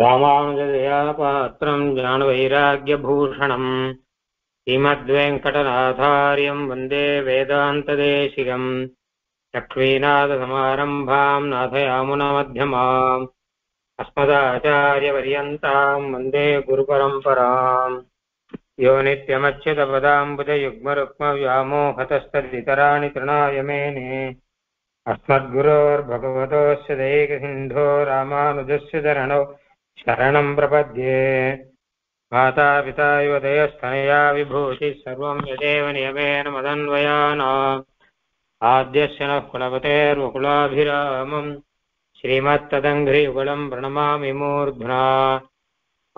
रामानुजदया पात्रं ज्ञानवैराग्यभूषणं श्रीमद्वेङ्कटनाथार्यं वन्दे वेदान्तदेशिकं चक्रीनाथसमारम्भां नाथयामुनमध्यमाम् अस्मदाचार्यपर्यन्तां वन्दे गुरुपरम्पराम् यो नित्यमच्युतपदाम्बुजयुग्मरुक्मव्यामोहतस्तदितराणि तृणाय मेने अस्मद्गुरोर्भगवतोऽस्य दैकसिन्धो रामानुजस्य चरणौ शरणं प्रपद्ये। माता पिता युवतयस्तनया विभूति सर्वं यदेव नियमेन मदन्वयानाम् आद्यस्य नः कुलपतेर्वकुलाभिरामम् श्रीमत्तदङ्घ्रियुगलं प्रणमामि मूर्ध्ना।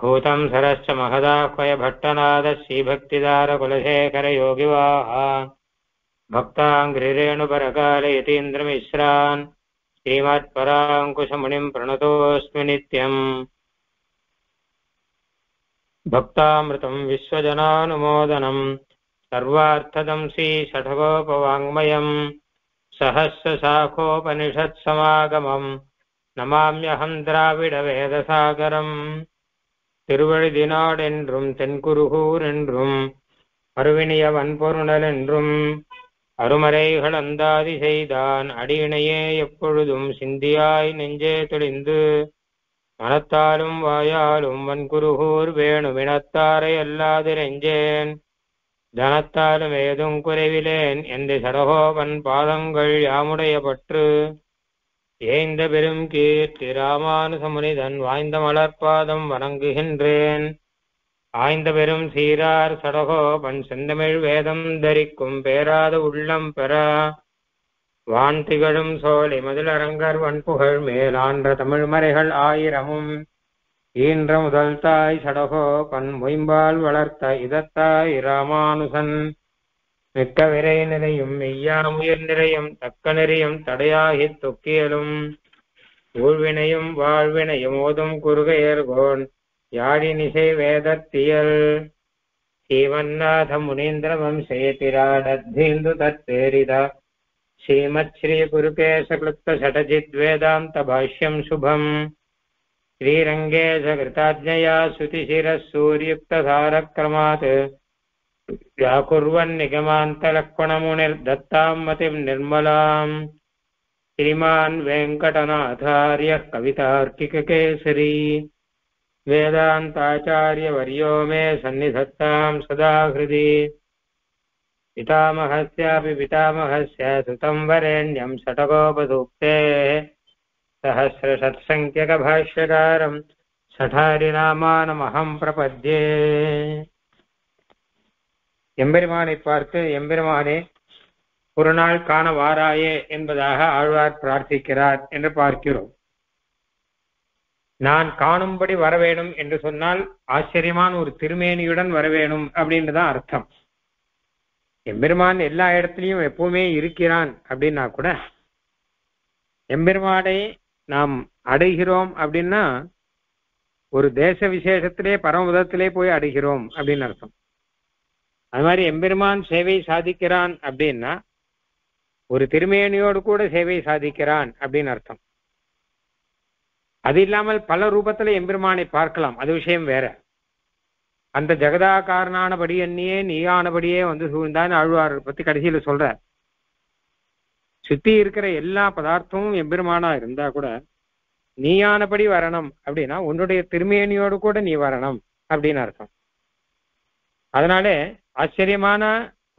भूतं सरश्च महदाह्वय भट्टनादश्रीभक्तिदारकुलशेखरयोगिवाः भक्ताङ्घ्रिरेणुपरकालयतीन्द्रमिश्रान् श्रीमत्पराङ्कुशमुनिं प्रणतोऽस्मि नित्यम्। भक्तामृतं विश्वजनानुमोदनं सर्वार्थदं श्रीषठकोपवाङ्मयं सहस्रशाखोपनिषत्समागमं नमाम्यहं द्राविडवेदसागरं। திருவழுதினாடென்றும் தென்குருகூரென்றும் அருவினியவன்பொருணலென்றும் அருமறைகளந்தாதி செய்தான் அடியினையே எப்பொழுதும் சிந்தியாய் நெஞ்சே துளிந்து மனத்தாலும் வாயாலும் வன்குருகூர் வேணும் இனத்தாரை அல்லாதிரஞ்சேன் தனத்தாலும் ஏதும் குறைவிலேன் என்று சடகோபன் பாதங்கள் யாமுடைய பற்று ஏந்த பெரும் கீர்த்தி ராமானுசமுனிதன் வாய்ந்த மலர்பாதம் வணங்குகின்றேன். ஆய்ந்த பெரும் சீரார் சடகோபன் செந்தமிழ் வேதம் தரிக்கும் பேராத உள்ளம் பெற வான் திகழும் சோலை மதிலரங்கர் வன்புகழ் மேலான்ற தமிழ்மறைகள் ஆயிரமும் ஈன்ற முதல் தாய் சடகோபன் மொயம்பால் வளர்த்த இதத்தாய் ராமானுசன் மிக்க விரை நிறையும் மெய்யாமுயர் நிறையும் தக்க நெறியும் தடையாகித் தொக்கியலும் ஊழ்வினையும் வாழ்வினையும் ஓதும் குறுகையர்கோன் யாழினிசை வேதத்தியல் ஸ்ரீமன்னாத முனீந்திரவம் சேத்திராடத்தீந்து தத்தேரிதா ஸ்ரீமத் ஸ்ரீ குருகேசக்ளுப்த சடஜித்வேதாந்த பாஷ்யம் சுபம் ஸ்ரீரங்கேசகிருதாஜ்ஞயா சுதிசிரஸ் சூர்யுக்த சாரக்ரமாத் व्याकुर्वन्निगमान्तलक्ष्मणमुनिर्दत्तां मतिं निर्मलां श्रीमान् वेङ्कटनाथार्यः कवितार्किककेसरी वेदान्ताचार्यवर्यो मे सन्निधत्तां सदा हृदि। पितामहस्यापि पितामहस्य सुतं वरेण्यं षट्कोपसूक्तेः सहस्रशत्सङ्ख्यकभाष्यकारं षठारिनामानमहं प्रपद्ये. எம்பெருமானை பார்த்து எம்பெருமானே ஒரு நாள் காண வாராயே என்பதாக ஆழ்வார் பிரார்த்திக்கிறார் என்று பார்க்கிறோம். நான் காணும்படி வரவேணும் என்று சொன்னால் ஆச்சரியமான ஒரு திருமேனியுடன் வரவேணும் அப்படின்னு தான் அர்த்தம். எம்பெருமான் எல்லா இடத்துலையும் எப்பவுமே இருக்கிறான் அப்படின்னா கூட எம்பெருமானை நாம் அடைகிறோம் அப்படின்னா ஒரு தேச விசேஷத்திலே பரமபதத்திலே போய் அடைகிறோம் அப்படின்னு அர்த்தம். அது மாதிரி எம்பெருமான் சேவை சாதிக்கிறான் அப்படின்னா ஒரு திருமேனியோடு கூட சேவை சாதிக்கிறான் அப்படின்னு அர்த்தம். அது இல்லாமல் பல ரூபத்துல எம்பெருமானை பார்க்கலாம், அது விஷயம் வேற. அந்த ஜெகதாகாரனானபடி என்னையே நீயானபடியே வந்து சூழ்ந்தான்னு ஆழ்வார் பத்தி கடைசியில சொல்ற. சுத்தி இருக்கிற எல்லா பதார்த்தமும் எம்பெருமானா இருந்தா கூட நீயானபடி வரணும் அப்படின்னா உன்னுடைய திருமேனியோடு கூட நீ வரணும் அப்படின்னு அர்த்தம். அதனாலே ஆச்சரியமான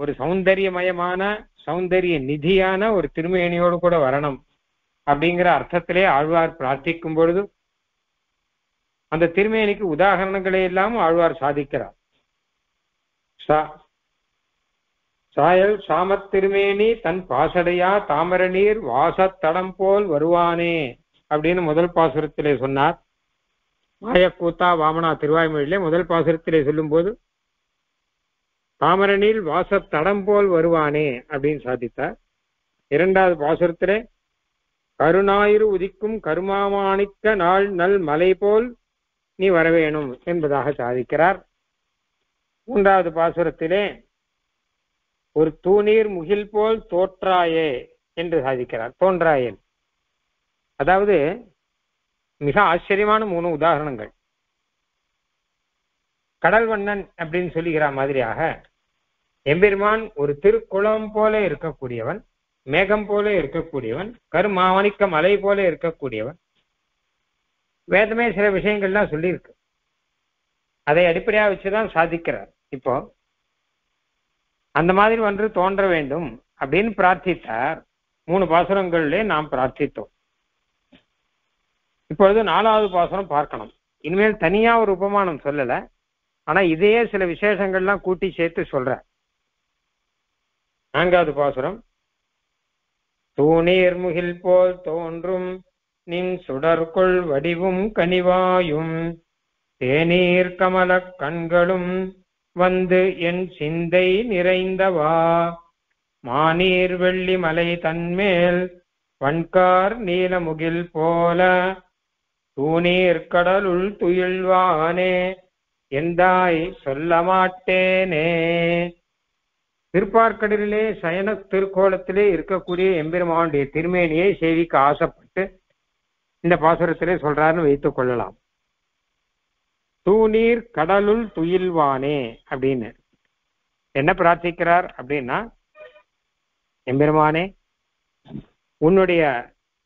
ஒரு சௌந்தரியமயமான சௌந்தரிய நிதியான ஒரு திருமேனியோடு கூட வரணும் அப்படிங்கிற அர்த்தத்திலே ஆழ்வார் பிரார்த்திக்கும் பொழுது அந்த திருமேனிக்கு உதாரணங்களே இல்லாமல் ஆழ்வார் சாதிக்கிறார். சாயல் சாமத் திருமேனி தன் பாசடையா தாமரநீர் வாசத்தடம் போல் வருவானே அப்படின்னு முதல் பாசுரத்திலே சொன்னார். மாயக்கூத்தா வாமனா திருவாய்மொழியிலே முதல் பாசுரத்திலே சொல்லும் போது தாமரனில் வாசத்தடம் போல் வருவானே அப்படின்னு சாதித்தார். இரண்டாவது பாசுரத்திலே கருணாயிரு உதிக்கும் கருமாமாணிக்க நாள் நல் மலை போல் நீ வரவேணும் என்பதாக சாதிக்கிறார். மூன்றாவது பாசுரத்திலே ஒரு தூணீர் முகில் போல் தோற்றாயே என்று சாதிக்கிறார், தோன்றாயே. அதாவது மிக ஆச்சரியமான மூணு உதாரணங்கள். கடல்வண்ணன் அப்படின்னு சொல்லுகிற மாதிரியாக எம்பெருமான் ஒரு திருக்குளம் போல இருக்கக்கூடியவன், மேகம் போல இருக்கக்கூடியவன், கருமாவணிக்க மலை போல இருக்கக்கூடியவன். வேதமே சில விஷயங்கள்லாம் சொல்லியிருக்கு, அதை அடிப்படையா வச்சுதான் சாதிக்கிறார். இப்போ அந்த மாதிரி ஒன்று தோன்ற வேண்டும் அப்படின்னு பிரார்த்தித்தார். 3 பாசுரங்களிலே நாம் பிரார்த்தித்தோம். இப்பொழுது 4வது பாசுரம் பார்க்கணும். இனிமேல் தனியா ஒரு உபமானம் சொல்லல, ஆனா இதையே சில விசேஷங்கள்லாம் கூட்டி சேர்த்து சொல்ற. 4வது பாசுரம். தூணீர் முகில் போல் தோன்றும் நின் சுடற்கொள் வடிவும் கனிவாயும் தேநீர் கமல கண்களும் வந்து என் சிந்தை நிறைந்தவா மாநீர் வெள்ளி மலை தன்மேல் வன்கார் நீலமுகில் போல தூநீர் கடலுள் துயில்வானே எந்தாய் சொல்ல மாட்டேனே. திருப்பார்க்கடலிலே சயன திருக்கோலத்திலே இருக்கக்கூடிய எம்பெருமானுடைய திருமேனியை சேவிக்க ஆசைப்பட்டு இந்த பாசுரத்திலே சொல்றாருன்னு வைத்துக் கொள்ளலாம். தூநீர் கடலுள் துயில்வானே அப்படின்னு என்ன பிரார்த்திக்கிறார் அப்படின்னா, எம்பெருமானே உன்னுடைய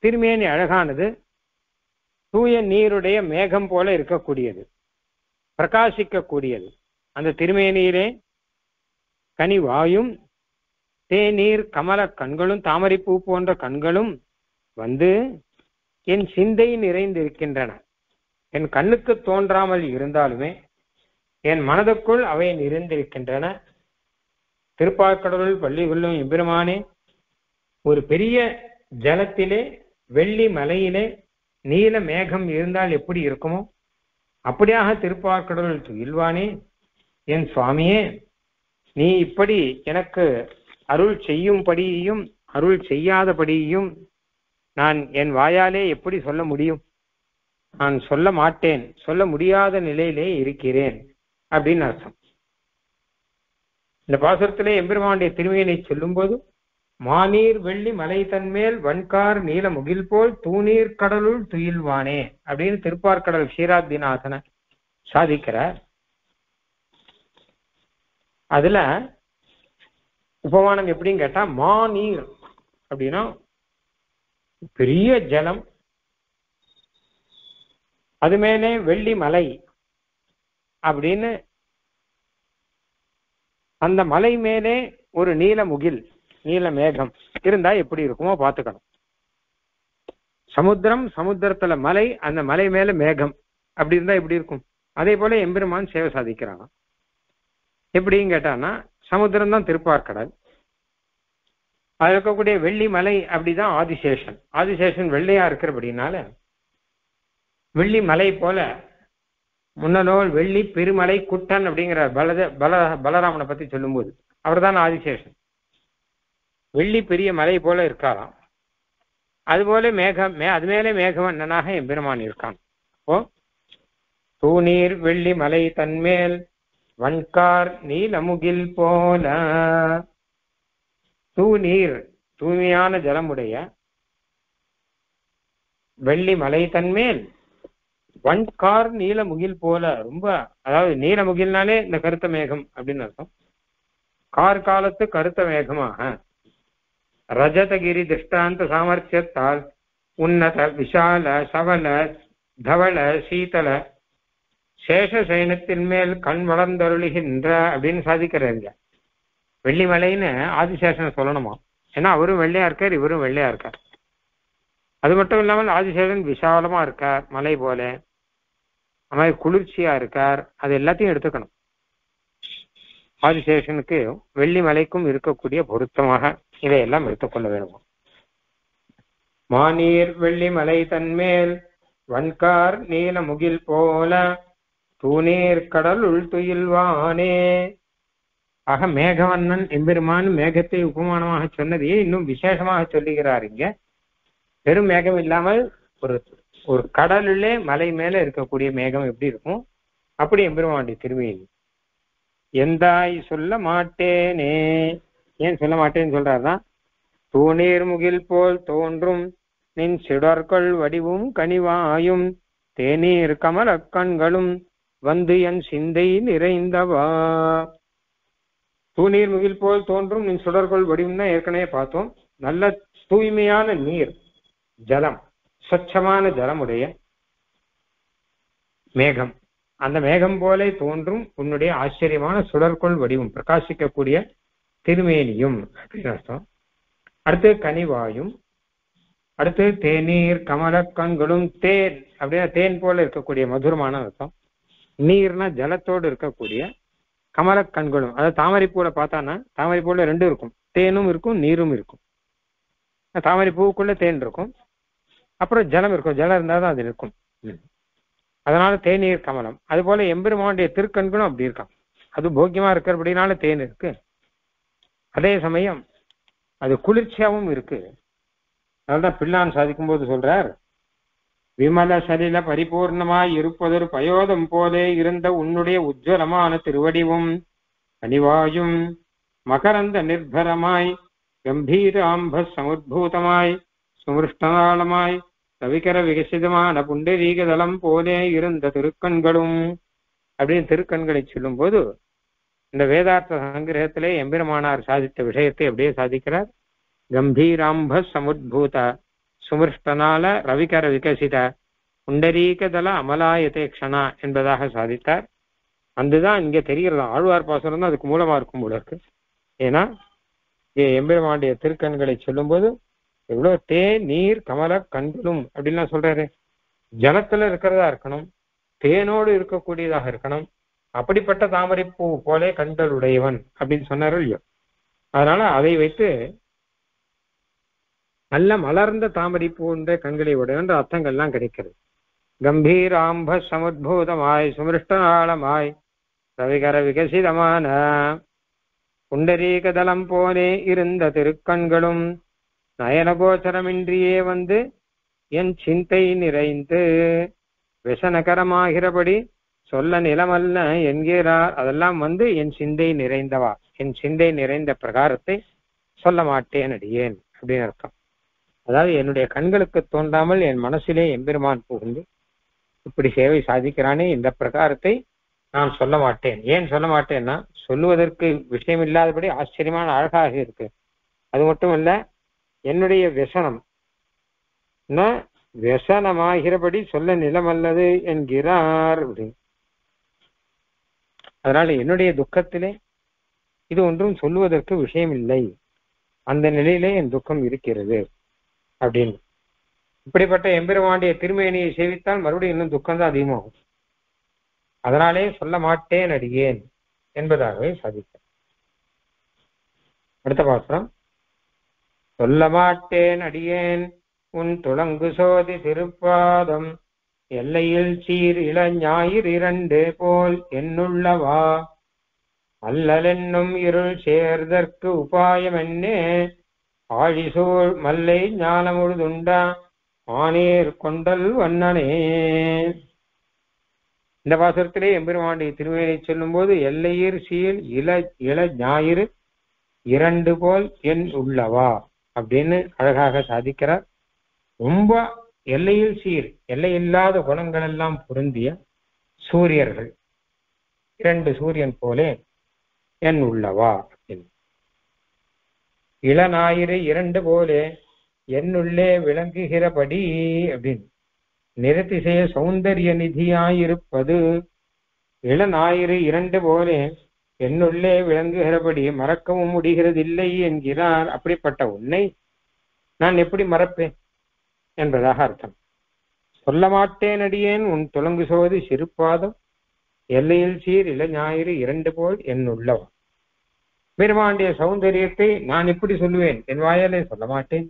திருமேனி அழகானது தூய நீருடைய மேகம் போல இருக்கக்கூடியது, பிரகாசிக்கக்கூடியது. அந்த திருமேனியிலே கனிவாயும் தேநீர் கமல கண்களும், தாமரைப்பூ போன்ற கண்களும் வந்து என் சிந்தை நிறைந்திருக்கின்றன. என் கண்ணுக்கு தோன்றாமல் இருந்தாலுமே என் மனதுக்குள் அவை நிறைந்திருக்கின்றன. திருப்பாற்கடலுள் பள்ளி கொள்ளும் எம்பெருமானே, ஒரு பெரிய ஜலத்திலே வெள்ளி மலையிலே நீல மேகம் இருந்தால் எப்படி இருக்குமோ அப்படியாக திருப்பாற்கடலுள் துயில்வானே என் சுவாமியே, நீ இப்படி எனக்கு அருள் செய்யும்படியும் அருள் செய்யாதபடியும் நான் என் வாயாலே எப்படி சொல்ல முடியும்? நான் சொல்ல மாட்டேன், சொல்ல முடியாத நிலையிலே இருக்கிறேன் அப்படின்னு அர்த்தம். இந்த பாசுரத்திலே எம்பெருமானுடைய திருமேனியை சொல்லும் போது மாநீர் வெள்ளி மலை தன்மேல் வன்கார் நீல முகில் போல் தூநீர் கடலுள் துயில்வானே அப்படின்னு திருப்பார்கடல் ஷீராத்திநாதனை சாதிக்கிறார். அதுல உபமானம் எப்படின்னு கேட்டா, மாநீர் அப்படின்னா பெரிய ஜலம், அது மேலே வெள்ளி மலை அப்படின்னு அந்த மலை மேலே ஒரு நீல முகில் நீல மேகம் இருந்தா எப்படி இருக்குமோ பார்த்துக்கணும். சமுத்திரம், சமுத்திரத்துல மலை, அந்த மலை மேல மேகம் அப்படி இருந்தா எப்படி இருக்கும்? அதே போல எம்பெருமான் சேவை சாதிக்கிறானா. எப்படின்னு கேட்டான்னா, சமுத்திரம் தான் திருப்பார்கடல், அது இருக்கக்கூடிய வெள்ளி மலை அப்படிதான் ஆதிசேஷன். ஆதிசேஷன் வெள்ளையா இருக்கிறபடினால வெள்ளி மலை போல முன்னநூல் வெள்ளி பெருமலை குட்டன் அப்படிங்கிற பலராமனை பத்தி சொல்லும்போது அவர் தான் ஆதிசேஷன். வெள்ளி பெரிய மலை போல இருக்காராம், அதுபோல மேகம், அது மேலே மேகவண்ணனாக எம்பெருமான் இருக்கான். ஓ தூநீர் வெள்ளி மலை தன்மேல் வன்கார் நீலமுகில் போல, தூநீர் தூய்மையான ஜலமுடைய வெள்ளி மலை தன்மேல் வன்கார் நீலமுகில் போல, ரொம்ப அதாவது நீலமுகில்னாலே இந்த கருத்த மேகம் அப்படின்னு அர்த்தம். கார் காலத்து கருத்த மேகமாக ரஜதகிரி திருஷ்டாந்த சாமர்த்தியத்தால் உன்னத விஷால சவல தவள சீதள சேஷசைனத்தின் மேல் கண் வளர்ந்தருளுகின்ற அப்படின்னு சாதிக்கிறாருங்க. வெள்ளிமலைன்னு ஆதிசேஷன் சொல்லணுமா, ஏன்னா அவரும் வெள்ளையா இருக்கார் இவரும் வெள்ளையா இருக்கார். அது மட்டும் இல்லாமல் ஆதிசேஷன் விசாலமா இருக்கார் மலை போல, அது மாதிரி குளிர்ச்சியா இருக்கார். அது எல்லாத்தையும் எடுத்துக்கணும். ஆதிசேஷனுக்கு வெள்ளி மலைக்கும் இருக்கக்கூடிய பொருத்தமாக இதையெல்லாம் எடுத்துக்கொள்ள வேண்டும். மாநீர் வெள்ளி மலை தன்மேல் வன்கார் நீல முகில் போல தூநீர் கடல் உள் துயில்வானே. ஆக மேகவண்ணன் எம்பெருமான் மேகத்தை உபமானமாக சொன்னதையே இன்னும் விசேஷமாக சொல்லுகிறார். இங்க பெரும் மேகம் இல்லாமல் ஒரு கடலுள்ளே மலை மேல இருக்கக்கூடிய மேகம் எப்படி இருக்கும், அப்படி எம்பெருமானுடைய திருமேனி. எந்தாய் சொல்ல மாட்டேனே, ஏன் சொல்ல மாட்டேன்னு சொல்றாருதான், தூநீர் முகில் போல் தோன்றும் நின் சிடற்கொள் வடிவும் கனிவாயும் தேநீர் கமலக் கண்களும் வந்து என் சிந்தை நிறைந்தவா. தூநீர் முகில் போல் தோன்றும் நின் சுடர்கொள் வடிவும்னா ஏற்கனவே பார்த்தோம். நல்ல தூய்மையான நீர், ஜலம், ஸ்வச்சமான ஜலமுடைய மேகம், அந்த மேகம் போலே தோன்றும் உன்னுடைய ஆச்சரியமான சுடர்கொள் வடிவும், பிரகாசிக்கக்கூடிய திருமேனியும் அப்படின்னு அர்த்தம். அடுத்து கனிவாயும், அடுத்து தேநீர் கமலக்கண்களும், தேன் அப்படின்னா தேன் போல இருக்கக்கூடிய மதுரமான அர்த்தம், நீர்னா ஜலத்தோடு இருக்கக்கூடிய, கமலக்கண்களும் அதாவது தாமரை பூல பார்த்தானா தாமரை பூல ரெண்டும் இருக்கும், தேனும் இருக்கும் நீரும் இருக்கும், தாமரை பூவுக்குள்ள தேன் இருக்கும், அப்புறம் ஜலம் இருக்கும், ஜலம் இருந்தால் தான் அது இருக்கும், அதனால தேநீர் கமலம். அது போல எம்பெருமானுடைய திருக்கண்களும் அப்படி இருக்கான், அது போக்கியமா இருக்கிறபடினால தேன் இருக்கு, அதே சமயம் அது குளிர்ச்சியாவும் இருக்கு. அதனால்தான் பிள்ளான் சாதிக்கும் போது சொல்றார், விமல சலில பரிபூர்ணமாய் இருப்பதொரு பயோதம் போலே இருந்த உன்னுடைய உஜ்ஜலமான திருவடிவும் கனிவாயும் மகரந்த நிர்பரமாய் கம்பீராம்ப சமுர்பூதமாய் சுமிருஷ்டனாளமாய் கவிகர விகசிதமான புண்டரீகதளம் போலே இருந்த திருக்கண்களும் அப்படின்னு திருக்கண்களை சொல்லும் போது இந்த வேதார்த்த சங்கிரகத்திலே எம்பெருமானார் சாதித்த விஷயத்தை அப்படியே சாதிக்கிறார். கம்பீராம்ப சமுர்பூத சுமிருஷ்டனால ரவிகர விகசித புண்டரீகதள அமலாயதேக்ஷனா என்பதாக சாதித்தார். அதுதான் இங்க தெரிகிறதா, ஆழ்வார் பாசுரம் தான் அதுக்கு மூலமா இருக்கும் போல இருக்கு. ஏன்னா எம்பெருமானுடைய திருக்கண்களை சொல்லும் போது எவ்வளவு தேன் நீர் கமல கண்களும் அப்படின்லாம் சொல்றாரு, ஜலத்துல இருக்கிறதா இருக்கணும், தேனோடு இருக்கக்கூடியதாக இருக்கணும், அப்படிப்பட்ட தாமரை பூ போலே கண்களுடையவன் அப்படின்னு சொன்னாரோ இல்லையோ. அதனால அதை வைத்து நல்ல மலர்ந்த தாமரை பூன்ற கண்களை உடையவன் அர்த்தங்கள்லாம் கிடைக்கிறது. கம்பீராம்ப சமுத்பூதமாய் சுமிருஷ்டனாளமாய் ரவிகர விகசிதமான புண்டரீகதளம் போலே இருந்த திருக்கண்களும் நயனகோச்சரமின்றியே வந்து என் சிந்தை நிறைந்து விசனகரமாகிறபடி சொல்ல நிலமல்ல என்கிறார். அதெல்லாம் வந்து என் சிந்தை நிறைந்தவா, என் சிந்தை நிறைந்த பிரகாரத்தை சொல்ல மாட்டேன் அடியேன் அப்படின்னு அர்த்தம். அதாவது என்னுடைய கண்களுக்கு தோன்றாமல் என் மனசிலே எம்பெருமான் புகுந்து இப்படி சேவை சாதிக்கிறானே, இந்த பிரகாரத்தை நான் சொல்ல மாட்டேன். ஏன் சொல்ல மாட்டேன்னா, சொல்லுவதற்கு விஷயம் இல்லாதபடி ஆச்சரியமான அழகாக இருக்கு. அது மட்டும் இல்ல, என்னுடைய விசனம் விசனமாகிறபடி சொல்ல நிலமல்லது என்கிறார் அப்படின்னு. அதனால என்னுடைய துக்கத்திலே இது ஒன்றும் சொல்லுவதற்கு விஷயம் இல்லை, அந்த நிலையிலே என் துக்கம் இருக்கிறது அப்படின்னு. இப்படிப்பட்ட எம்பெருமானுடைய திருமேனியை சேவித்தால் மறுபடியும் இன்னும் துக்கம்தான் அதிகமாகும். அதனாலே சொல்ல மாட்டேன் அடியேன் என்பதாகவே சாதித்தார். அடுத்த பாசுரம், சொல்ல மாட்டேன் அடியேன் உன் துளங்கு சோதி திருப்பாதம் எல்லையில் சீர் இள ஞாயிறு இரண்டு போல் என்னுள்ளவா அல்லலென்னும் இருள் சேர்தற்கு உபாயம் என்னே ஆழிசூழ் மல்லை ஞானமுழுதுண்டா ஆனேர் கொண்டல் வண்ணனே. இந்த பாசுரத்திலே எம்பெருமானுடைய திருமேனியை சொல்லும் போது எல்லையீர் சீர் இள ஞாயிறு இரண்டு போல் என் உள்ளவா அப்படின்னு அழகாக சாதிக்கிறார். ரொம்ப எல்லையில் சீர், எல்லையில்லாத குணங்கள் எல்லாம் பொருந்திய சூரியர்கள், இரண்டு சூரியன் போலே என் உள்ளவா அப்படின்னு. இளநாயிறு இரண்டு போலே என்னுள்ளே விளங்குகிறபடி அப்படின்னு, நிறத்திசைய சௌந்தரிய நிதியாயிருப்பது இளநாயிறு இரண்டு போலே என்னுள்ளே விளங்குகிறபடி மறக்கவும் முடிகிறதில்லை என்கிறார். அப்படிப்பட்ட உன்னை நான் எப்படி மறப்பேன் என்பதாக அர்த்தம். சொல்ல மாட்டேன் அடியேன் உன் துளங்கு சோதி சிறுபாதம் எல்லையில் சீர் இள ஞாயிறு இரண்டு போல் என்னுள்ளவன். பெருமாண்டிய சௌந்தரியத்தை நான் எப்படி சொல்லுவேன், என் வாயாலே சொல்ல மாட்டேன்.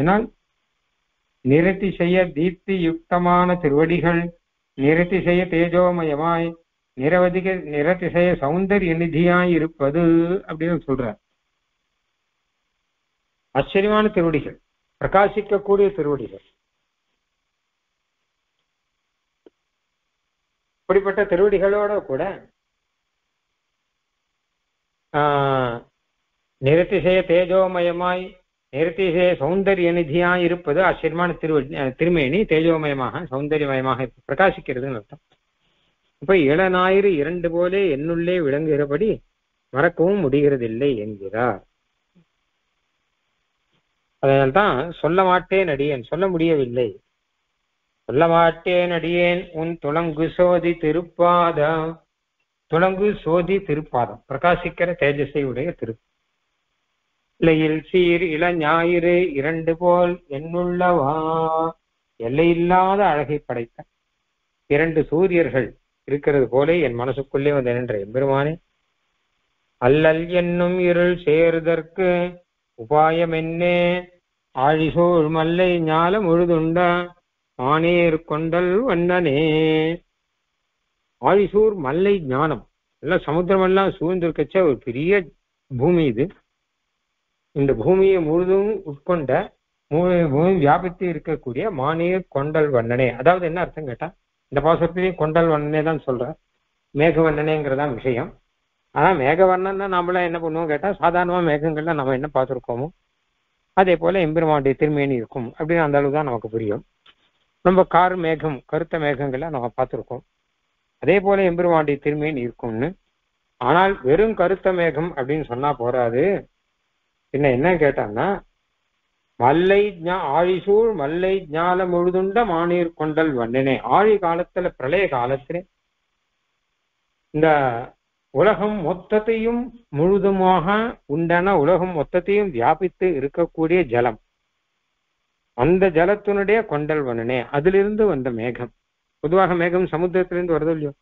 என்னால் நிறுத்தி செய்ய தீப்தி யுக்தமான திருவடிகள், நிறுத்தி செய்ய தேஜோமயமாய் நிறத்திசைய சௌந்தரிய நிதியாய் இருப்பது அப்படின்னு சொல்றார். ஆச்சரியமான திருவடிகள், பிரகாசிக்கக்கூடிய திருவடிகள், இப்படிப்பட்ட திருவடிகளோட கூட நிறத்திசைய தேஜோமயமாய் நேரத்திலே சௌந்தரிய நிதியாய் இருப்பது அச்செர்மான திருமேனி தேஜோமயமாக சௌந்தரியமயமாக பிரகாசிக்கிறதுன்னு அர்த்தம். இப்ப இளநாயிறு இரண்டு போலே என்னுள்ளே விளங்குகிறபடி மறக்கவும் முடிகிறதில்லை என்கிறார். அதனால்தான் சொல்ல மாட்டேன் அடியேன், சொல்ல முடியவில்லை, சொல்ல மாட்டேன் அடியேன் உன் துளங்கு சோதி திருப்பாதம் பிரகாசிக்கிற தேஜஸை உடைய திருப்பயில் சீர் இள ஞாயிறு இரண்டு போல் என்னுள்ளவா எல்லையில்லாத அழகை படைத்த இரண்டு சூரியர்கள் இருக்கிறது போலே என் மனசுக்குள்ளே வந்து நின்ற எம்பெருமானே, அல்லல் என்னும் இருள் சேருதற்கு உபாயம் என்னே ஆழிசோழ் மல்லை ஞால முழுதுண்டா மானேர் கொண்டல் வண்ணனே. ஆழிசூர் மல்லை ஞானம் எல்லாம் சமுத்திரம் எல்லாம் சூழ்ந்திருக்கச்ச ஒரு பெரிய பூமி இது. இந்த பூமியை முழுதும் உட்கொண்ட பூமி வியாபித்து இருக்கக்கூடிய மானேர் கொண்டல் வண்ணனே, அதாவது என்ன அர்த்தம் கேட்டா இந்த பாசத்திலையும் கொண்டல் வண்ணனே தான் சொல்ற, மேகவண்ணனேங்கிறதான் விஷயம். ஆனா மேகவர்ணன்னா நம்மளாம் என்ன பண்ணுவோம் கேட்டா சாதாரணமா மேகங்கள்லாம் நம்ம என்ன பார்த்துருக்கோமோ அதே போல எம்பெருமானுடைய திருமேனி இருக்கும் அப்படின்னு அந்த அளவுதான் நமக்கு புரியும். நம்ம கார் மேகம் கருத்த மேகங்கள்லாம் நம்ம பார்த்துருக்கோம், அதே போல எம்பெருமானுடைய திருமேனி இருக்கும்னு. ஆனால் வெறும் கருத்த மேகம் அப்படின்னு சொன்னா போறாது, என்ன என்ன கேட்டான்னா மல்லை ஆழிசூழ் மல்லை ஞால முழுதுண்ட மானீர் கொண்டல் வண்ணனே. ஆழி காலத்துல பிரளய காலத்துல இந்த உலகம் மொத்தத்தையும் முழுதுமாக உண்டான உலகம் மொத்தத்தையும் வியாபித்து இருக்கக்கூடிய ஜலம், அந்த ஜலத்தினுடைய கொண்டல் வண்ணனே, அதிலிருந்து வந்த மேகம். பொதுவாக மேகம் சமுத்திரத்திலிருந்து வருது இல்லையோ,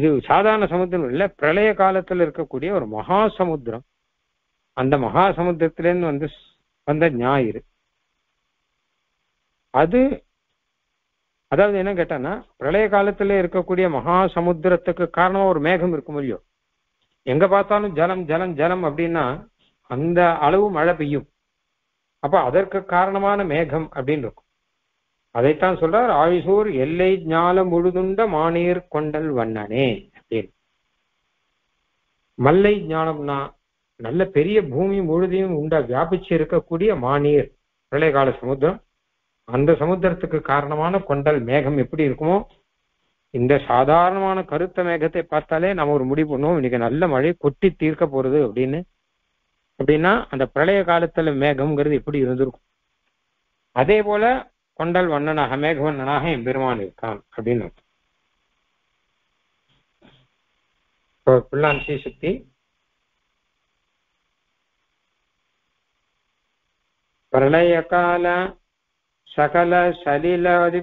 இது சாதாரண சமுத்திரம் இல்லை, பிரளய காலத்தில் இருக்கக்கூடிய ஒரு மகா சமுத்திரம், அந்த மகா சமுத்திரத்திலிருந்து வந்த ஞாயிறு. அதாவது என்ன கேட்டான்னா பிரளய காலத்துல இருக்கக்கூடிய மகா சமுத்திரத்துக்கு காரணமா ஒரு மேகம் இருக்கும் இல்லையோ, எங்க பார்த்தாலும் ஜலம் ஜலம் ஜலம் அப்படின்னா அந்த அளவு மழை பெய்யும். அப்ப அதற்கு காரணமான மேகம் அப்படின்னு இருக்கும். அதைத்தான் சொல்றார் ஆழிசூர் எல்லை ஞாலம் முழுதுண்ட மானீர் கொண்டல் வண்ணனே அப்படின்னு. மல்லை ஞானம்னா நல்ல பெரிய பூமி முழுதையும் உண்டா வியாபிச்சு இருக்கக்கூடிய மானீர் பிரளயகால சமுத்திரம், அந்த சமுத்திரத்துக்கு காரணமான கொண்டல் மேகம் எப்படி இருக்குமோ இந்த சாதாரணமான கருத்த மேகத்தை பார்த்தாலே நம்ம ஒரு முடிவு பண்ணுவோம் இன்னைக்கு நல்ல மழை கொட்டி தீர்க்க போறது அப்படின்னு. அப்படின்னா அந்த பிரளய காலத்துல மேகம்ங்கிறது எப்படி இருந்திருக்கும், அதே போல கொண்டல் வண்ணனாக மேகவண்ணனாக எம்பெருமான் இருக்கான் அப்படின்னு. புல்லான்சி சுத்தி பிரளய கால சகல சலிலாதி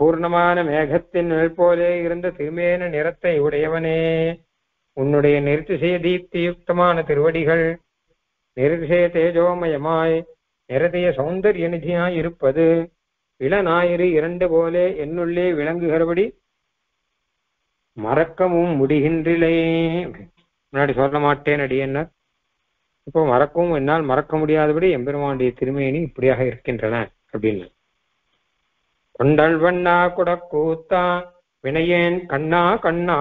பூர்ணமான மேகத்தின் மேல் போலே இருந்த திருமேன நிறத்தை உடையவனே, உன்னுடைய நிறுத்திசய தீப்தியுக்தமான திருவடிகள் நிறுதிசய தேஜோமயமாய் நிறதிய சௌந்தரிய நிதியாய் இருப்பது இளநாயிறு இரண்டு போலே என்னுள்ளே விளங்குகிறபடி மறக்கவும் முடிகின்றிலே. முன்னாடி சொல்ல மாட்டேன் அடியேன்னார், இப்போ மறக்கவும் என்னால் மறக்க முடியாதபடி எம்பெருமானுடைய திருமேனி இப்படியாக இருக்கின்றன அப்படின்னு. கொண்டல் வண்ணா குடக்கூத்தா வினையேன் கண்ணா கண்ணா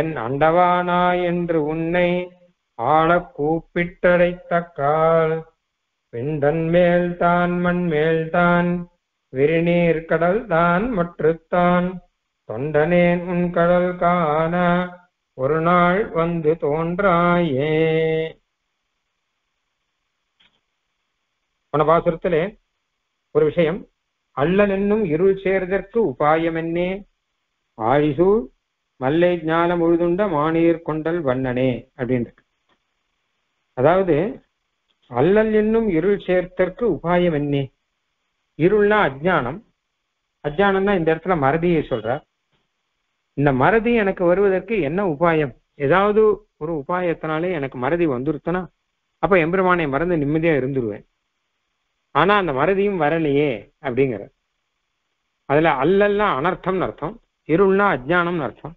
என் அண்டவானா என்று உன்னை ஆள கூப்பிட்டடைத்தக்கால் விண்டன் மேல்தான் மண் மேல்தான் விரிநீர் கடல் தான் மற்றுத்தான் தொண்டனேன் உன் கடல் காண ஒரு நாள் வந்து தோன்றாயே. போன பாசுரத்திலே ஒரு விஷயம், அல்லல் என்னும் இருள் சேர்தற்கு உபாயம் என்னே ஆழிசூழ் மல்லை ஞானம் முழுதுண்ட மானீர் கொண்டல் வண்ணனே அப்படின்னு. அதாவது அல்லல் என்னும் இருள் சேர்த்தற்கு உபாயம் என்னே, இருள்னா அஜ்ஞானம், அஜ்ஞானம்னா இந்த இடத்துல மறதியை சொல்றார். இந்த மறதி எனக்கு வருவதற்கு என்ன உபாயம், ஏதாவது ஒரு உபாயத்தினாலே எனக்கு மறதி வந்துருத்தனா அப்ப எம்பெருமானை மறந்து நிம்மதியா இருந்துருவேன். ஆனா அந்த மறதியும் வரலையே அப்படிங்கிற. அதுல அல்லல்லாம் அனர்த்தம்னு அர்த்தம், இருள்னா அஜ்ஞானம்னு அர்த்தம்,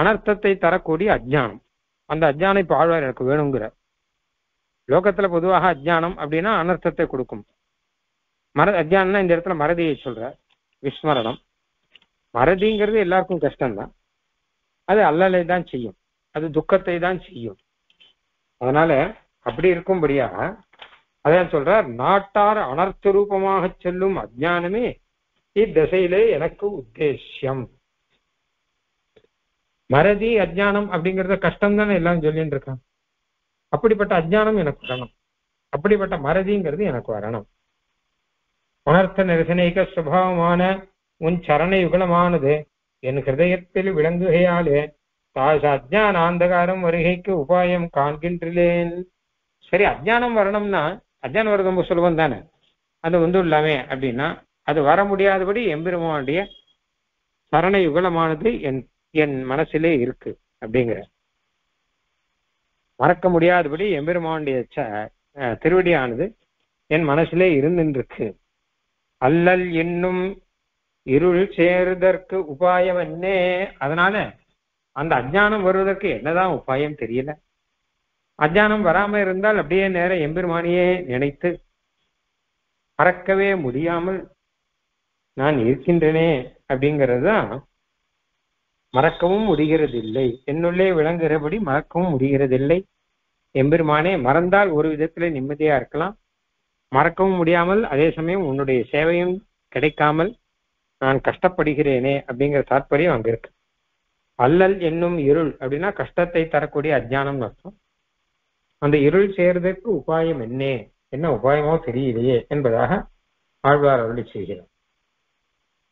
அனர்த்தத்தை தரக்கூடிய அஜ்ஞானம். அந்த அஜ்ஞானம் இப்ப ஆழ்வார் எனக்கு வேணுங்கிற. லோகத்துல பொதுவாக அஜ்ஞானம் அப்படின்னா அனர்த்தத்தை கொடுக்கும், அஜ்ஞானம்னா இந்த இடத்துல மறதியை சொல்ற விஸ்மரணம். மறதிங்கிறது எல்லாருக்கும் கஷ்டம்தான், அது அல்லலை தான் செய்யும், அது துக்கத்தை தான் செய்யும். அதனால அப்படி இருக்கும்படியா அதான் சொல்றார். நாட்டார் அனர்த்தரூபமாக சொல்லும் அஜ்ஞானமே இத்திசையிலே எனக்கு உத்தேசியம். மறதி அஜ்ஞானம் அப்படிங்கறது கஷ்டம் தானே எல்லாம் சொல்லிட்டு இருக்கான். அப்படிப்பட்ட அஜ்ஞானம் எனக்கு வரணும், அப்படிப்பட்ட மறதிங்கிறது எனக்கு வரணும். உணர்த்த நிரசனைக்க சுபாவமான உன் சரண யுகலமானது என் ஹிருதயத்தில் விளங்குகையாலே அஜ்ஞான அந்தகாரம் வருகைக்கு உபாயம் காண்கின்றேன். சரி, அஜ்ஞானம் வரணும்னா அஜ்ஞானம் வர ரொம்ப சுலபம் தானே, அது வந்துடலாமே அப்படின்னா அது வர முடியாதபடி எம்பெருமானுடைய சரண யுகலமானது என் என் மனசிலே இருக்கு அப்படிங்கிற மறக்க முடியாதபடி எம்பெருமானுடைய திருவடியானது என் மனசிலே இருந்துருக்கு. அல்லல் என்னும் இருள் சேர்தற்கு உபாயம் என்னே, அதனால அந்த அஜ்ஞானம் வருவதற்கு என்னதான் உபாயம் தெரியல. அஜ்ஞானம் வராம இருந்தால் அப்படியே நேர எம்பெருமானியே நினைத்து மறக்கவே முடியாமல் நான் இருக்கின்றனே அப்படிங்கிறது தான். மறக்கவும் முடிகிறதில்லை, என்னுள்ளே விளங்குகிறபடி மறக்கவும் முடிகிறதில்லை எம்பெருமானே. மறந்தால் ஒரு விதத்துல நிம்மதியா இருக்கலாம், மறக்கவும் முடியாமல் அதே சமயம் உன்னுடைய சேவையும் கிடைக்காமல் நான் கஷ்டப்படுகிறேனே அப்படிங்கிற தாற்பயம் அங்க இருக்கு. அல்லல் என்னும் இருள் அப்படின்னா கஷ்டத்தை தரக்கூடிய அஜ்ஞானம் அர்த்தம். அந்த இருள் சேர்வதற்கு உபாயம் என்ன உபாயமோ தெரியலையே என்பதாக ஆழ்வார் அருளி செய்கிறார்.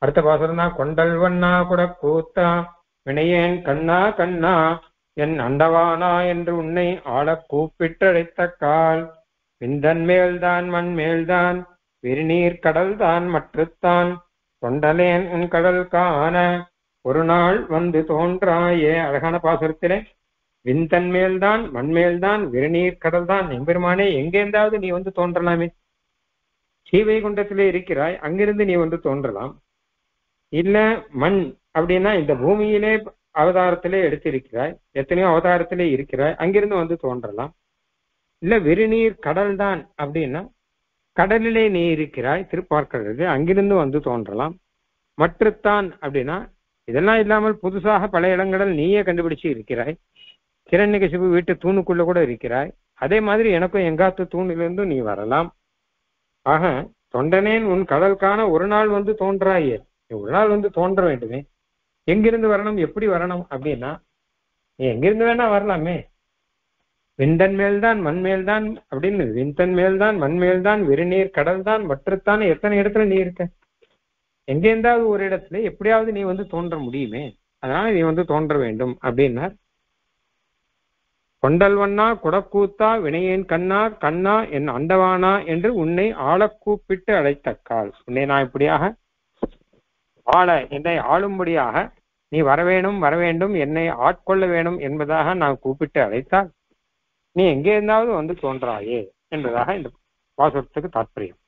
அடுத்த பாசனம் தான். கொண்டல் வண்ணா கூட கூத்தா வினையேன் கண்ணா கண்ணா என் அண்டவானா என்று உன்னை ஆள கூப்பிட்டழைத்த கால் விந்தன் மேல்தான் மண் மேல்தான் விரிநீர் கடல் தான் மற்றத்தான் கொண்டலேன் உன் கடல் காண ஒரு நாள் வந்து தோன்றாயே. அழகான பாசுரத்திலே விந்தன் மேல்தான் மண்மேல்தான் விரிநீர் கடல் தான் எம்பெருமானே எங்கேருந்தாவது நீ வந்து தோன்றலாமே. ஸ்ரீவைகுண்டத்திலே இருக்கிறாய், அங்கிருந்து நீ வந்து தோன்றலாம். இல்ல மண் அப்படின்னா இந்த பூமியிலே அவதாரத்திலே எடுத்திருக்கிறாய், எத்தனையோ அவதாரத்திலே இருக்கிறாய், அங்கிருந்து வந்து தோன்றலாம். இல்ல விரிநீர் கடல் தான் அப்படின்னா கடலிலே நீ இருக்கிறாய் திருப்பார்க்கடலிலே, அங்கிருந்து வந்து தோன்றலாம். மற்றத்தான் அப்படின்னா இதெல்லாம் இல்லாமல் புதுசாக பல இடங்களில் நீயே கண்டுபிடிச்சு இருக்கிறாய். கிரண்யகசிபு வீட்டு தூணுக்குள்ள கூட இருக்கிறாய், அதே மாதிரி எனக்கும் எங்காத்து தூணிலிருந்து நீ வரலாம். ஆக தொண்டனேன் உன் கடலுக்கான ஒரு நாள் வந்து தோன்றாயே, ஒரு நாள் வந்து தோன்ற வேண்டுமே. எங்கிருந்து வரணும், எப்படி வரணும் அப்படின்னா நீ எங்கிருந்து வேணா வரலாமே. விந்தன் மேல்தான் மண்மேல்தான் அப்படின்னு விந்தன் மேல்தான் மண்மேல்தான் விரிநீர் கடல் தான் மற்றத்தான் எத்தனை இடத்துல நீ இருக்க, எங்கேருந்தாவது ஒரு இடத்துல எப்படியாவது நீ வந்து தோன்ற முடியுமே, அதனால நீ வந்து தோன்ற வேண்டும் அப்படின்னா. கொண்டல் வண்ணா குடக்கூத்தா வினையேன் கண்ணா கண்ணா என் அண்டவானா என்று உன்னை ஆள கூப்பிட்டு அழைத்தக்கால், உன்னை நான் இப்படியாக ஆள என்னை ஆளும்படியாக நீ வரவேணும் வரவேண்டும் என்னை ஆட்கொள்ள வேணும் என்பதாக நான் கூப்பிட்டு அழைத்தால் நீ எங்கே இருந்தாவது வந்து தோன்றாயே என்பதாக இந்த பாசுரத்துக்கு தாற்பயம்.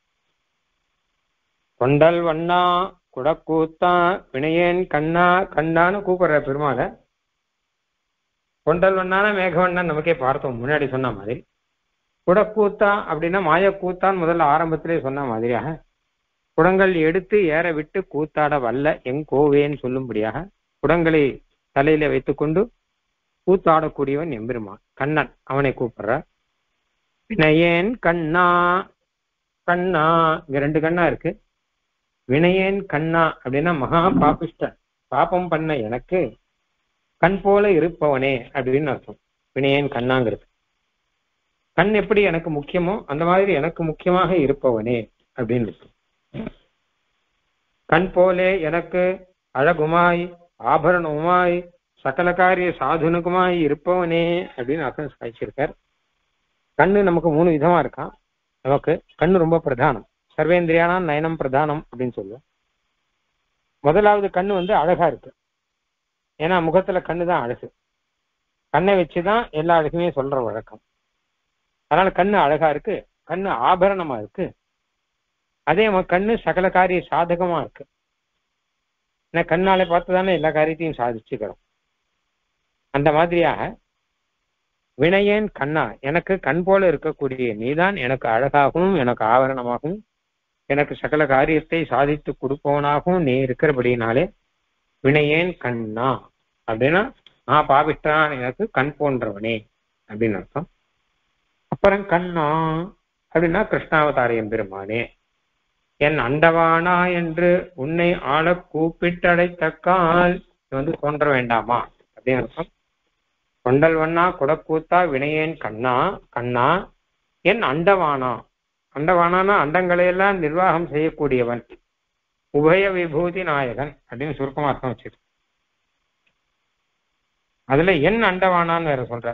கொண்டல் வண்ணா குடக்கூத்தா வினையேன் கண்ணா கண்ணான்னு கூப்பிடுற பெருமாளை, கொண்டல் வண்ணான மேகவண்ணன் நமக்கே பார்த்தோம் முன்னாடி சொன்ன மாதிரி, குடக்கூத்தா அப்படின்னா மாயக்கூத்தான்னு முதல்ல ஆரம்பத்திலே சொன்ன மாதிரியாக குடங்கள் எடுத்து ஏற விட்டு கூத்தாட வல்ல எங் கோவேன்னு சொல்லும்படியாக குடங்களை தலையில வைத்துக்கொண்டு கூத்தாடக்கூடியவன் எம்பெருமான் கண்ணன், அவனை கூப்பிடுற. வினையேன் கண்ணா கண்ணா, இங்க ரெண்டு கண்ணா இருக்கு. வினையேன் கண்ணா அப்படின்னா மகா பாபிஷ்டன், பாபம் பண்ண எனக்கு கண் போல இருப்பவனே அப்படின்னு அர்த்தம் வினையேன் கண்ணாங்கிறது. கண் எப்படி எனக்கு முக்கியமோ அந்த மாதிரி எனக்கு முக்கியமாக இருப்பவனே அப்படின்னு இருக்கும். கண் போலே எனக்கு அழகுமாய் ஆபரணமாய் சகல காரிய சாதுனுக்குமாய் இருப்பவனே அப்படின்னு அர்த்தம் சாதிச்சிருக்கார். கண்ணு நமக்கு மூணு விதமா இருக்கான், நமக்கு கண்ணு ரொம்ப பிரதானம். சர்வேந்திரியானா நயனம் பிரதானம் அப்படின்னு சொல்லுவோம். முதலாவது கண்ணு வந்து அழகா இருக்கு, ஏன்னா முகத்துல கண்ணு தான் அழகு, கண்ணை வச்சுதான் எல்லா அழகுமே சொல்ற வழக்கம். அதனால கண்ணு அழகா இருக்கு, கண்ணு ஆபரணமா இருக்கு, அதே கண்ணு சகல காரிய சாதகமா இருக்கு. ஏன்னா கண்ணாலே பார்த்துதானே எல்லா காரியத்தையும் சாதிச்சுக்கிறோம். அந்த மாதிரியாக வினையேன் கண்ணா எனக்கு கண் போல இருக்கக்கூடிய நீதான் எனக்கு அழகாகவும் எனக்கு ஆவரணமாகவும் எனக்கு சகல காரியத்தை சாதித்து கொடுப்பவனாகவும் நீ இருக்கிறபடினாலே வினையேன் கண்ணா அப்படின்னா நான் பாவிட்டான் எனக்கு கண் போன்றவனே அப்படின்னு அர்த்தம். அப்புறம் கண்ணா அப்படின்னா கிருஷ்ணாவதார எம்பெருமானே, என் அண்டவானா என்று உன்னை ஆள கூப்பிட்டடைத்தக்கால் வந்து தோன்ற வேண்டாமா அப்படின்னு அர்த்தம். கொண்டல் வண்ணா குடக்கூத்தா வினையேன் கண்ணா கண்ணா என் அண்டவானா, அண்டவானானா அண்டங்களையெல்லாம் நிர்வாகம் செய்யக்கூடியவன், உபய விபூதி நாயகன் அப்படின்னு சுருக்கமா அர்த்தம் வச்சிருக்க. அதுல என் அண்டவானான்னு வேற சொல்ற,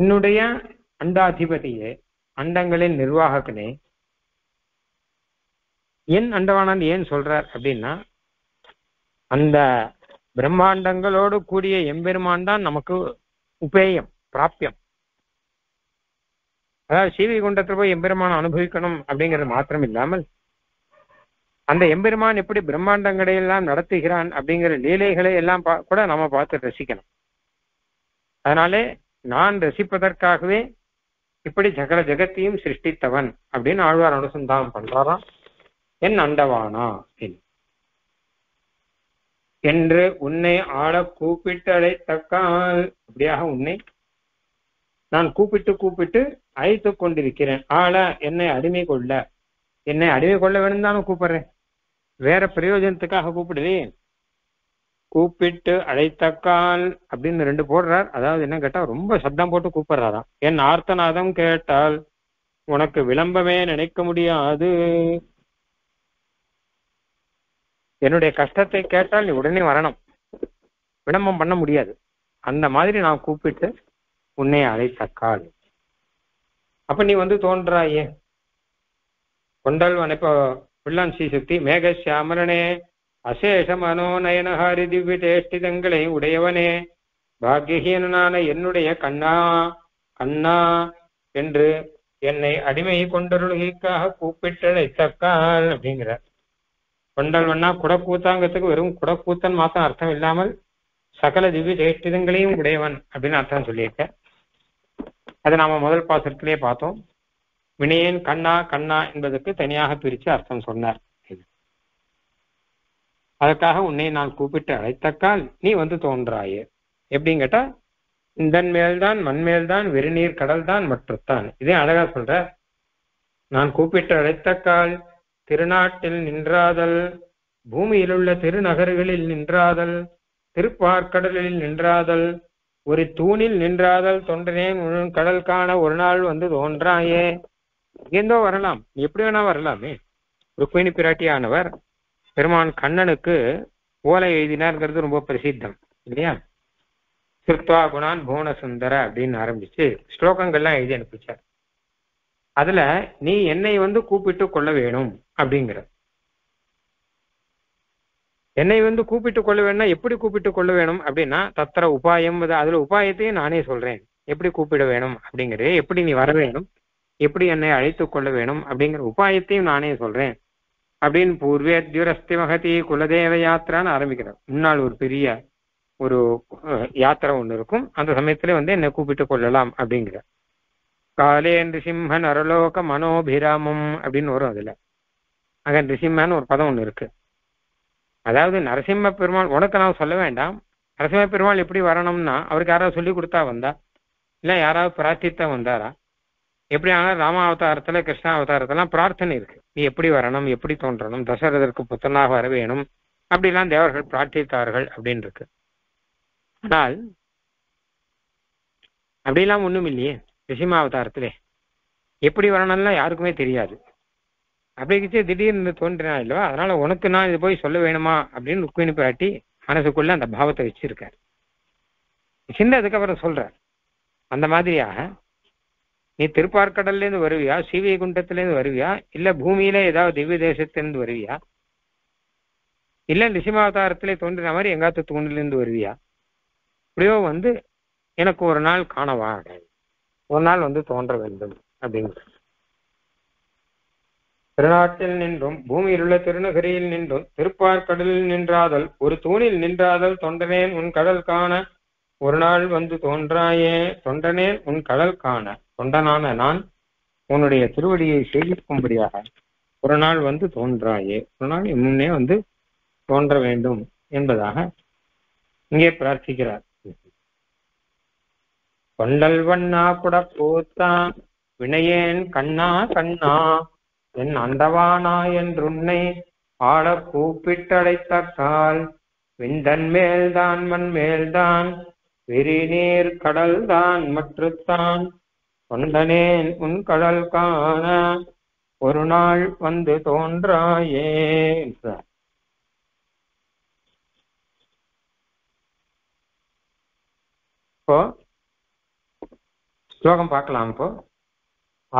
என்னுடைய அண்டாதிபதியே அண்டங்களின் நிர்வாகக்கனே என் அண்டவானான் ஏன் சொல்றார் அப்படின்னா, அந்த பிரம்மாண்டங்களோடு கூடிய எம்பெருமான் தான் நமக்கு உபேயம் பிராப்தியம். அதாவது சீவிகுண்டத்துல போய் எம்பெருமானை அனுபவிக்கணும் அப்படிங்கிறது மாத்திரம் இல்லாமல் அந்த எம்பெருமான் எப்படி பிரம்மாண்டங்களை எல்லாம் நடத்துகிறான் அப்படிங்கிற லீலைகளை எல்லாம் கூட நம்ம பார்த்து ரசிக்கணும். அதனாலே நான் ரசிப்பதற்காகவே இப்படி சகல ஜெகத்தையும் சிருஷ்டித்தவன் அப்படின்னு ஆழ்வார் அனுசந்தானம் பண்றாராம். என் அண்டவானா என்று உன்னை ஆள கூப்பிட்டழைத்தக்கால், அப்படியாக உன்னை நான் கூப்பிட்டு கூப்பிட்டு அழைத்து கொண்டிருக்கிறேன். ஆள என்னை அடிமை கொள்ள, என்னை அடிமை கொள்ள வேணும் தானே கூப்பிடுறேன், வேற பிரயோஜனத்துக்காக கூப்பிடுறேன். கூப்பிட்டு அழைத்தக்கால் அப்படின்னு ரெண்டு போடுறார். அதாவது என்ன கேட்டா ரொம்ப சப்தம் போட்டு கூப்பிடுறாராம். என் ஆர்த்தநாதம் கேட்டால் உனக்கு விளம்பமே நினைக்க முடியாது, என்னுடைய கஷ்டத்தை கேட்டால் நீ உடனே வரணும், விளம்பம் பண்ண முடியாது, அந்த மாதிரி நான் கூப்பிட்டு உன்னை அழைத்தக்கால் அப்ப நீ வந்து தோன்றாயே. கொண்டல் இப்போ பிள்ளான் சீசுக்தி மேகசியாமரனே அசேஷ மனோநயனஹாரி திவ்ய தேஷ்டிதங்களை உடையவனே பாக்யஹீனனான என்னுடைய கண்ணா கண்ணா என்று என்னை அடிமை கொண்டருளுகைக்காக கூப்பிட்டழைத்தக்கால் அப்படிங்கிறார். கொண்டல் வண்ணா குடக்கூத்தாங்கத்துக்கு வெறும் குடக்கூத்தன் மாத்திரம் அர்த்தம் இல்லாமல் சகல திவ்ய தேஷ்டிதங்களையும் உடையவன் அப்படின்னு அர்த்தம் சொல்லியிருக்க. அதை நாம முதல் பாசத்திலேயே பார்த்தோம். வினையேன் கண்ணா கண்ணா என்பதற்கு தனியாக பிரித்து அர்த்தம் சொன்னார். அதற்காக உன்னை நான் கூப்பிட்டு அழைத்தக்கால் நீ வந்து தோன்றாயே. எப்படின்னு கேட்டா, இந்தன் மேல்தான் மண்மேல்தான் வெறுநீர் கடல் தான் மற்றத்தான். இதே அழகா சொல்ற, நான் கூப்பிட்டு அழைத்தக்கால் திருநாட்டில் நின்றாதல், பூமியிலுள்ள திருநகர்களில் நின்றாதல், திருப்பார்கடலில் நின்றாதல், ஒரு தூணில் நின்றாதல் தொண்டனேன் உன் கடல் காண ஒரு நாள் வந்து தோன்றாயே. எங்கேந்தோ வரலாம், எப்படி வேணா வரலாமே. ருக்மிணி பிராட்டியானவர் பெருமான் கண்ணனுக்கு ஓலை எழுதினார்ங்கிறது ரொம்ப பிரசித்தம் இல்லையா. சித்வா குணான் புவனசுந்தர அப்படின்னு ஆரம்பிச்சு ஸ்லோகங்கள்லாம் எழுதி அனுப்பிச்சார். அதுல நீ என்னை வந்து கூப்பிட்டு கொள்ள வேணும் அப்படிங்கிற, என்னை வந்து கூப்பிட்டு கொள்ள வேணும்னா எப்படி கூப்பிட்டு கொள்ள வேணும் அப்படின்னா தத்திர உபாயம், அதுல உபாயத்தையும் நானே சொல்றேன் எப்படி கூப்பிட வேணும் அப்படிங்கிறது, எப்படி நீ வர வேணும், எப்படி என்னை அழைத்து கொள்ள வேணும் அப்படிங்கிற உபாயத்தையும் நானே சொல்றேன் அப்படின்னு பூர்வேத்யுரஸ்தி மகதி குலதேவ யாத்திரான்னு ஆரம்பிக்கிறார். முன்னால் ஒரு பெரிய ஒரு யாத்திரை ஒன்று இருக்கும், அந்த சமயத்துல வந்து என்னை கூப்பிட்டு கொள்ளலாம் அப்படிங்கிறார். காலேன் ரிசிம்மன் அரலோக மனோபிராமம் அப்படின்னு வரும். அதுல அங்க ரிசிம்மன்னு ஒரு பதம் ஒன்று இருக்கு. அதாவது நரசிம்ம பெருமாள் உனக்கு நான் சொல்ல வேண்டாம், நரசிம்ம பெருமாள் எப்படி வரணும்னா அவருக்கு யாராவது சொல்லி கொடுத்தா வந்தா, இல்லை யாராவது பிரார்த்தித்தா வந்தாரா, எப்படி ஆனாலும் ராமாவதாரத்துல கிருஷ்ணாவதாரத்தெல்லாம் பிரார்த்தனை இருக்கு, நீ எப்படி வரணும் எப்படி தோன்றணும், தசரதற்கு புத்தனாக வர வேணும் அப்படிலாம் தேவர்கள் பிரார்த்தித்தார்கள் அப்படின்னு இருக்கு. ஆனால் அப்படிலாம் ஒண்ணும் இல்லையே, ரிசிம்மாவதாரத்திலே எப்படி வரணும்லாம் யாருக்குமே தெரியாது. அப்படிக்கிச்சு திடீர்னு தோன்றினா இல்லவா, அதனால உனக்கு நான் இது போய் சொல்ல வேணுமா அப்படின்னு ருக்மிணி பிராட்டி மனசுக்குள்ள அந்த பாவத்தை வச்சிருக்காரு. சிந்த அதுக்கப்புறம் சொல்றார், அந்த மாதிரியாக நீ திருப்பார்கடல்ல இருந்து வருவியா, சீவைகுண்டத்திலேருந்து வருவியா, இல்ல பூமியில ஏதாவது திவ்ய தேசத்திலிருந்து வருவியா, இல்ல நிசிமாவதாரத்திலே தோன்றின மாதிரி எங்காத்து தூண்டிலிருந்து வருவியா, இப்படியோ வந்து எனக்கு ஒரு நாள் காணவா, ஒரு நாள் வந்து தோன்ற வேண்டும் அப்படிங்கிற. திருநாட்டில் நின்றும் பூமியில் உள்ள திருநகரியில் நின்றும் திருப்பார்கடலில் நின்றாதல், ஒரு தூணில் நின்றாதல் தொண்டனேன் உன் கடல் காண ஒரு நாள் வந்து தோன்றாயே. தொண்டனேன் உன் கடல் காண, தொண்டனான நான் உன்னுடைய திருவடியை சேவிக்கும்படியாக ஒரு நாள் வந்து தோன்றாயே, ஒரு நாள் முன்னே வந்து தோன்ற வேண்டும் என்பதாக இங்கே பிரார்த்திக்கிறார். கொண்டல் வண்ணா குடப்பூத்தான் வினையேன் கண்ணா கண்ணா என் அண்டவானா என்றுன்னை ஆடக் கூப்பிட்டடைத்தக்கால் விந்தன் மேல்தான் மண் மேல்தான் விரிநீர் கடல்தான் மற்றுத்தான் கொண்டனேன் உன் கடல் காண ஒரு நாள் வந்து தோன்றாயே என்றார். இப்போ ஸ்லோகம் பார்க்கலாம். இப்போ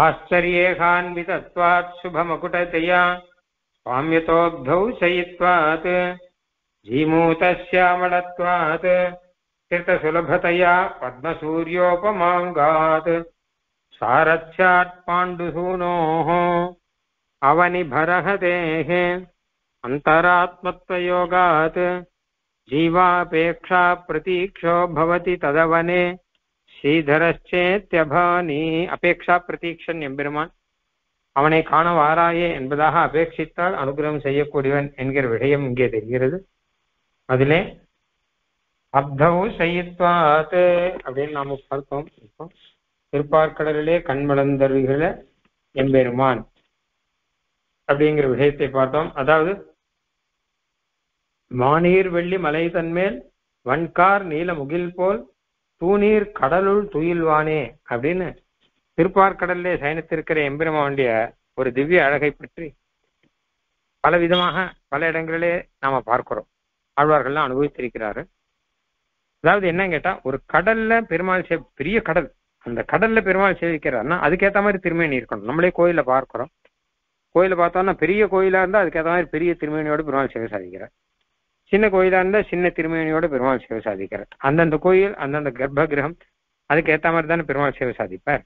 ஆச்சரியகான்விதத்வாத் சுபமகுடதயா स्वाम्यतोभौ शयित्वात् जीमूतस्यामलत्वात् कृतसुलभतया पद्मसूर्योपमाङ्गात् सारथ्यात् पाण्डुसूनोः अवनिभरहतेः अन्तरात्मत्वयोगात् जीवापेक्षा प्रतीक्षो भवति तदवने श्रीधरश्चेत्यभानी अपेक्षा प्रतीक्षन्यम्बेरुमान् அவனை காண வாராயே என்பதாக அபேட்சித்தால் அனுகிரகம் செய்யக்கூடியவன் என்கிற விடயம் இங்கே தெரிகிறது. அதிலே அப்தவு செய்யத்வாது அப்படின்னு நாம பார்த்தோம். இப்போ திருப்பார்கடலிலே கண்மலர்ந்தருகிற எம்பெருமான் அப்படிங்கிற விடயத்தை பார்த்தோம். அதாவது மாநீர் வெள்ளி மலை தன்மேல் வன்கார் நீல முகில் போல் தூநீர் கடலுள் துயில்வானே அப்படின்னு திருப்பார்கடல்லே சயனித்திருக்கிற எம்பெருமானுடைய ஒரு திவ்ய அழகை பற்றி பல விதமாக பல இடங்களிலே நாம பார்க்கிறோம். ஆழ்வார்கள்லாம் அனுபவித்திருக்கிறாரு. அதாவது என்ன கேட்டா, ஒரு கடல்ல பெருமாள் பெரிய கடல், அந்த கடல்ல பெருமாள் சேவிக்கிறாருன்னா அதுக்கேற்ற மாதிரி திருமேனி இருக்கணும். நம்மளே கோயில பார்க்கிறோம். கோயில பார்த்தோம்னா பெரிய கோயிலா இருந்தா அதுக்கேற்ற மாதிரி பெரிய திருமேனியோட பெருமாள் சேவை சாதிக்கிறார். சின்ன கோயிலா இருந்தா சின்ன திருமேனியோட பெருமாள் சேவை சாதிக்கிறார். அந்தந்த கோயில் அந்தந்த கர்ப்ப கிரகம் அதுக்கேற்ற மாதிரி தானே பெருமாள் சேவை சாதிப்பார்.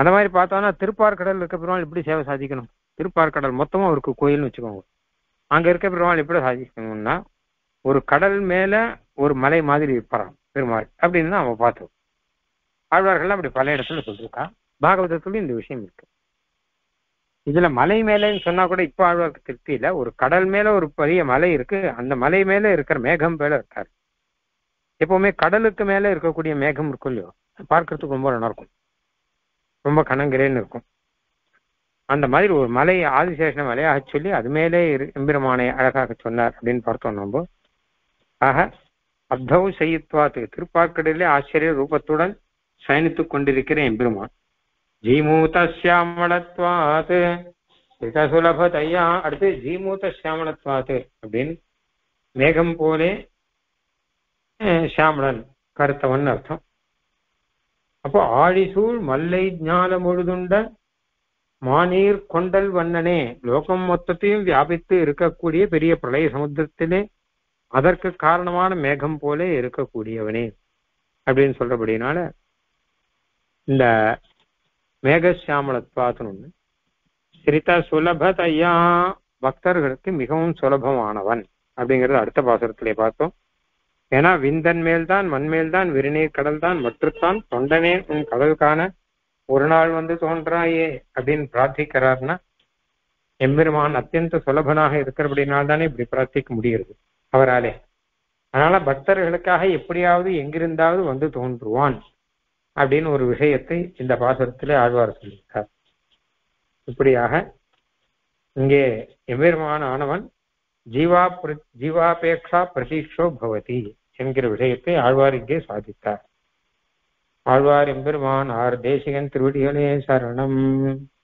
அந்த மாதிரி பார்த்தோம்னா திருப்பார்கடல் இருக்க பெருமாள் இப்படி சேவை சாதிக்கணும். திருப்பார்கடல் மொத்தமாக அவருக்கு கோயில்னு வச்சுக்கோங்க. அங்கே இருக்க பெருமாள் எப்படி சாதிக்கணும்னா, ஒரு கடல் மேலே ஒரு மலை மாதிரி இருப்பாராம் பெருமாள் அப்படின்னு தான் அவன் பார்த்தோம். ஆழ்வார்கள்லாம் அப்படி பல இடத்துல சொல்லியிருக்கா. பாகவதத்துலையும் இந்த விஷயம் இருக்கு. இதில் மலை மேலேன்னு சொன்னால் கூட இப்போ ஆழ்வாருக்கு திருப்தி இல்லை. ஒரு கடல் மேலே ஒரு பெரிய மலை இருக்கு, அந்த மலை மேலே இருக்கிற மேகம் மேலே இருக்காரு. எப்போவுமே கடலுக்கு மேலே இருக்கக்கூடிய மேகம் இருக்கும் இல்லையோ, பார்க்கறதுக்கு ரொம்ப நல்லா இருக்கும், ரொம்ப கணங்கிரேன்னு இருக்கும். அந்த மாதிரி ஒரு மலை ஆதிசேஷன மலையாக சொல்லி அது மேலே எம்பெருமானை அழகாக சொன்னார் அப்படின்னு பார்த்தோம் நம்ம. ஆக அப்தவு செய்யத்வாத்து திருப்பார்க்கடலே ஆச்சரிய ரூபத்துடன் சயனித்து கொண்டிருக்கிற எம்பெருமான் ஜீமூத சியாமலத்வாத்து சுலபதையா. அடுத்து ஜீமூத சியாமலத்வாத்து அப்படின்னு மேகம் போலே சியாமலன் கருத்தவன் அர்த்தம். அப்போ ஆழிசூழ் மல்லை ஞானம் முழுதுண்ட மாநீர் கொண்டல் வண்ணனே, லோகம் மொத்தத்தையும் வியாபித்து இருக்கக்கூடிய பெரிய பிரளய சமுத்திரத்திலே அதற்கு காரணமான மேகம் போலே இருக்கக்கூடியவனே அப்படின்னு சொல்றபடினால இந்த மேகசியாமலத்வாத்துன்னு சிரித்த சுலபதையா பக்தர்களுக்கு மிகவும் சுலபமானவன் அப்படிங்கிறது அடுத்த பாசுரத்திலே பார்த்தோம். ஏன்னா விந்தன் மேல்தான் மண்மேல்தான் விரிநீர் கடல் தான் மற்றுத்தான் தொண்டனே உன் கடல் காண ஒரு நாள் வந்து தோன்றாயே அப்படின்னு பிரார்த்திக்கிறார்னா எம்பெருமான் அத்தியந்த சுலபனாக இருக்கிறபடினால்தானே இப்படி பிரார்த்திக்க முடிகிறது அவராலே. அதனால பக்தர்களுக்காக எப்படியாவது எங்கிருந்தாவது வந்து தோன்றுவான் அப்படின்னு ஒரு விஷயத்தை இந்த பாசுரத்திலே ஆழ்வார் சொல்லியிருக்கார். இப்படியாக இங்கே எம்பெருமான் ஆனவன் ஜீவாபேட்சா பிரதீஷோ பவதி என்கிற விஷயத்தை ஆழ்வார் இங்கே சாதித்தார். ஆழ்வார் எம்பெருமான் ஆர் தேசிகன் திருவடிகளே சரணம்.